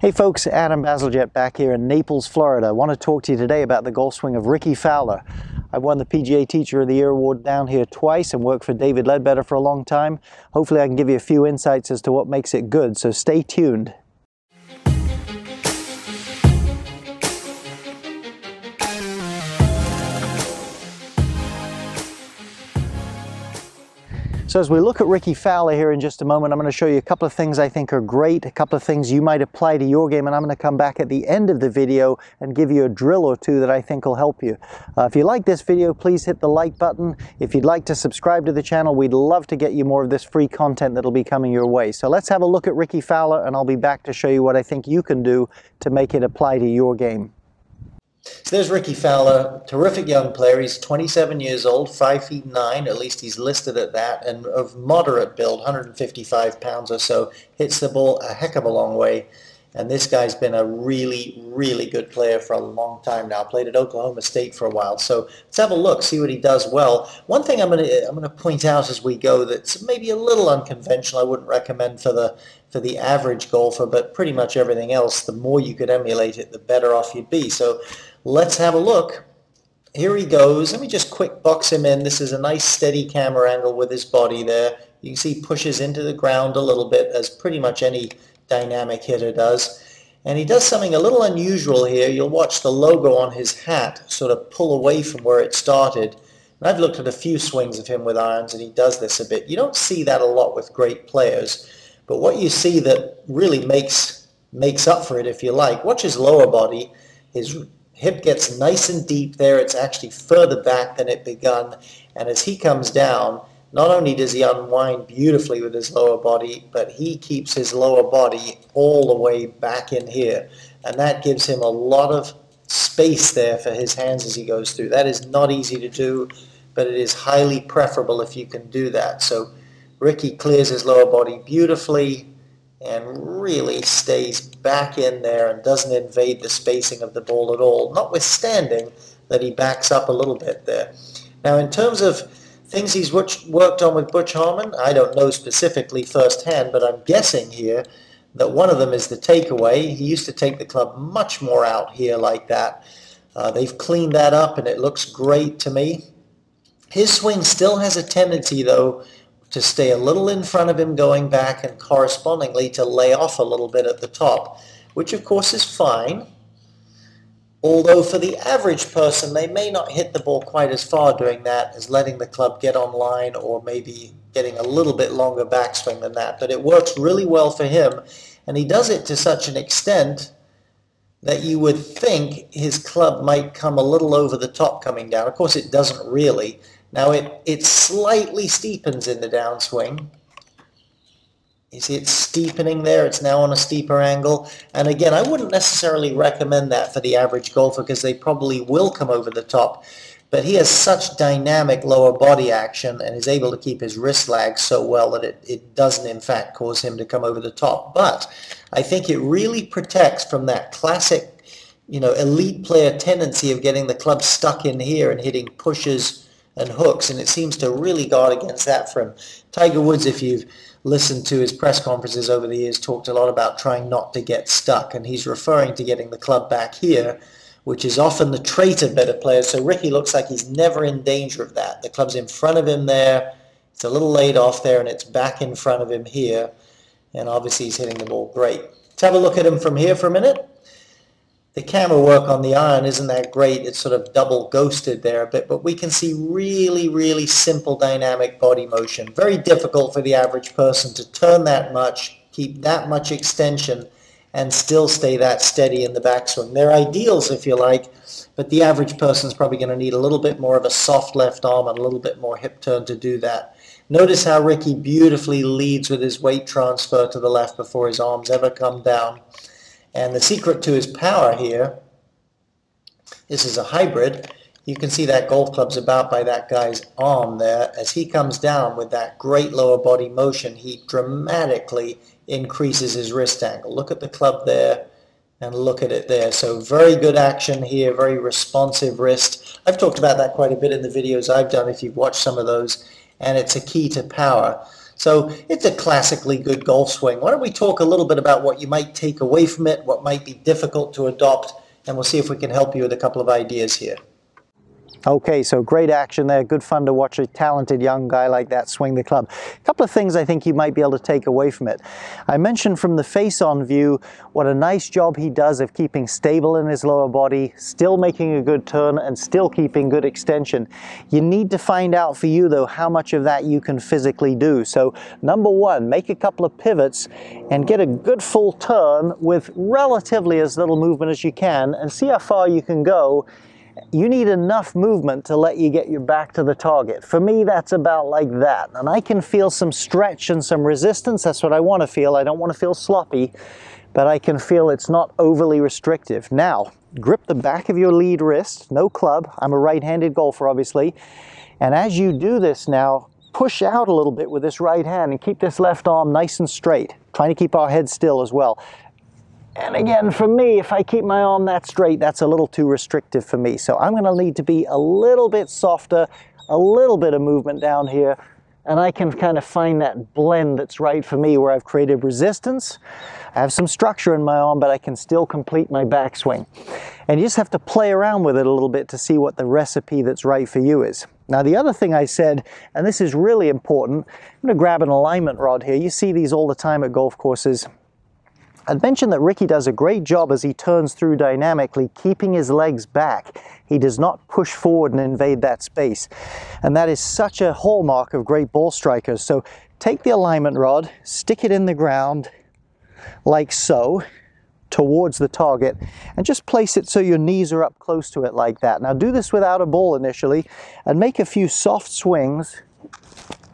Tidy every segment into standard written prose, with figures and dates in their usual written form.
Hey folks, Adam Bazalgette back here in Naples, Florida. I want to talk to you today about the golf swing of Rickie Fowler. I won the PGA Teacher of the Year award down here twice and worked for David Leadbetter for a long time. Hopefully I can give you a few insights as to what makes it good, so stay tuned. So as we look at Rickie Fowler here in just a moment, I'm going to show you a couple of things I think are great, a couple of things you might apply to your game, and I'm going to come back at the end of the video and give you a drill or two that I think will help you. If you like this video, please hit the like button. If you'd like to subscribe to the channel, we'd love to get you more of this free content that'll be coming your way. So let's have a look at Rickie Fowler, and I'll be back to show you what I think you can do to make it apply to your game. So there's Rickie Fowler, terrific young player. He's 27 years old, 5'9", at least he's listed at that, and of moderate build, 155 pounds or so, hits the ball a heck of a long way. And this guy's been a really, really good player for a long time now. Played at Oklahoma State for a while. So let's have a look, see what he does well. One thing I'm going to point out as we go that's maybe a little unconventional, I wouldn't recommend for the average golfer, but pretty much everything else, the more you could emulate it, the better off you'd be. So let's have a look. Here he goes. Let me just quick box him in. This is a nice steady camera angle with his body there. You can see he pushes into the ground a little bit, as pretty much any dynamic hitter does. And he does something a little unusual here. You'll watch the logo on his hat sort of pull away from where it started. And I've looked at a few swings of him with irons, and he does this a bit. You don't see that a lot with great players. But what you see that really makes up for it, if you like, watch his lower body. His hip gets nice and deep there. It's actually further back than it begun. And as he comes down, not only does he unwind beautifully with his lower body, but he keeps his lower body all the way back in here. And that gives him a lot of space there for his hands as he goes through. That is not easy to do, but it is highly preferable if you can do that. So Rickie clears his lower body beautifully and really stays back in there and doesn't invade the spacing of the ball at all, notwithstanding that he backs up a little bit there. Now, in terms of things he's worked on with Butch Harmon, I don't know specifically firsthand, but I'm guessing here that one of them is the takeaway. He used to take the club much more out here like that. They've cleaned that up, and it looks great to me. His swing still has a tendency, though, to stay a little in front of him going back, and correspondingly to lay off a little bit at the top, which of course is fine. Although for the average person, they may not hit the ball quite as far doing that as letting the club get on line, or maybe getting a little bit longer backswing than that. But it works really well for him, and he does it to such an extent that you would think his club might come a little over the top coming down. Of course, it doesn't really. Now, it slightly steepens in the downswing. You see it's steepening there. It's now on a steeper angle. And again, I wouldn't necessarily recommend that for the average golfer, because they probably will come over the top. But he has such dynamic lower body action and is able to keep his wrist lag so well that it doesn't, in fact, cause him to come over the top. But I think it really protects from that classic, elite player tendency of getting the club stuck in here and hitting pushes and hooks, and it seems to really guard against that for him. Tiger Woods, if you've listened to his press conferences over the years, talked a lot about trying not to get stuck, and he's referring to getting the club back here, which is often the trait of better players. So Rickie looks like he's never in danger of that. The club's in front of him there, it's a little laid off there, and it's back in front of him here, and obviously he's hitting the ball great. Let's have a look at him from here for a minute. The camera work on the iron isn't that great. It's sort of double ghosted there a bit, but we can see really, really simple dynamic body motion. Very difficult for the average person to turn that much, keep that much extension, and still stay that steady in the backswing. They're ideals, if you like, but the average person's probably going to need a little bit more of a soft left arm and a little bit more hip turn to do that. Notice how Rickie beautifully leads with his weight transfer to the left before his arms ever come down. And the secret to his power here, this is a hybrid. You can see that golf club's about by that guy's arm there. As he comes down with that great lower body motion, he dramatically increases his wrist angle. Look at the club there and look at it there. So very good action here, very responsive wrist. I've talked about that quite a bit in the videos I've done if you've watched some of those, and it's a key to power. So it's a classically good golf swing. Why don't we talk a little bit about what you might take away from it, what might be difficult to adopt, and we'll see if we can help you with a couple of ideas here. Okay, so great action there. Good fun to watch a talented young guy like that swing the club. A couple of things I think you might be able to take away from it. I mentioned from the face-on view what a nice job he does of keeping stable in his lower body, still making a good turn, and still keeping good extension. You need to find out for you, though, how much of that you can physically do. So, number one, make a couple of pivots and get a good full turn with relatively as little movement as you can, and see how far you can go. You need enough movement to let you get your back to the target. For me, that's about like that. And I can feel some stretch and some resistance. That's what I want to feel. I don't want to feel sloppy, but I can feel it's not overly restrictive. Now, grip the back of your lead wrist, no club. I'm a right-handed golfer, obviously. And as you do this now, push out a little bit with this right hand and keep this left arm nice and straight, trying to keep our head still as well. And again, for me, if I keep my arm that straight, that's a little too restrictive for me. So I'm going to need to be a little bit softer, a little bit of movement down here, and I can kind of find that blend that's right for me where I've created resistance. I have some structure in my arm, but I can still complete my backswing. And you just have to play around with it a little bit to see what the recipe that's right for you is. Now, the other thing I said, and this is really important, I'm going to grab an alignment rod here. You see these all the time at golf courses. I'd mentioned that Rickie does a great job as he turns through dynamically, keeping his legs back. He does not push forward and invade that space. And that is such a hallmark of great ball strikers. So take the alignment rod, stick it in the ground like so, towards the target, and just place it so your knees are up close to it like that. Now do this without a ball initially, and make a few soft swings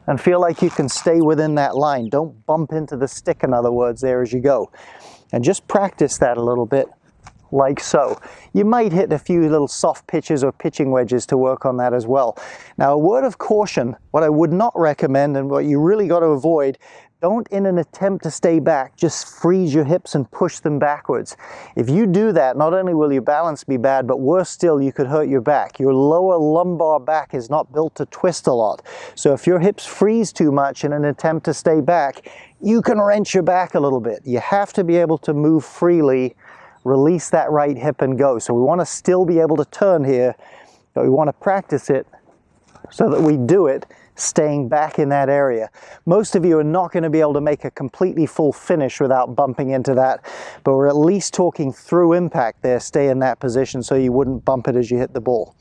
and feel like you can stay within that line. Don't bump into the stick, in other words, there as you go. And just practice that a little bit, like so. You might hit a few little soft pitches or pitching wedges to work on that as well. Now, a word of caution, what I would not recommend and what you really got to avoid, don't, in an attempt to stay back, just freeze your hips and push them backwards. If you do that, not only will your balance be bad, but worse still, you could hurt your back. Your lower lumbar back is not built to twist a lot. So if your hips freeze too much in an attempt to stay back, you can wrench your back a little bit. You have to be able to move freely, release that right hip and go. So we want to still be able to turn here, but we want to practice it so that we do it staying back in that area. Most of you are not going to be able to make a completely full finish without bumping into that, but we're at least talking through impact there. Stay in that position so you wouldn't bump it as you hit the ball.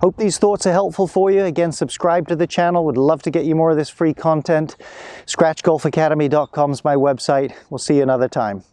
Hope these thoughts are helpful for you. Again, subscribe to the channel. Would love to get you more of this free content. ScratchGolfAcademy.com is my website. We'll see you another time.